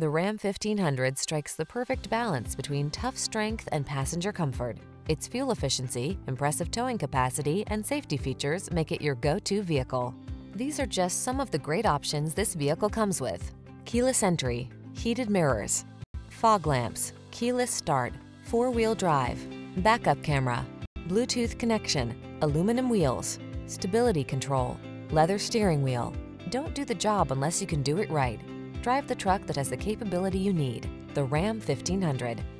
The Ram 1500 strikes the perfect balance between tough strength and passenger comfort. Its fuel efficiency, impressive towing capacity, and safety features make it your go-to vehicle. These are just some of the great options this vehicle comes with: keyless entry, heated mirrors, fog lamps, keyless start, four-wheel drive, backup camera, Bluetooth connection, aluminum wheels, stability control, leather steering wheel. Don't do the job unless you can do it right. Drive the truck that has the capability you need, the Ram 1500.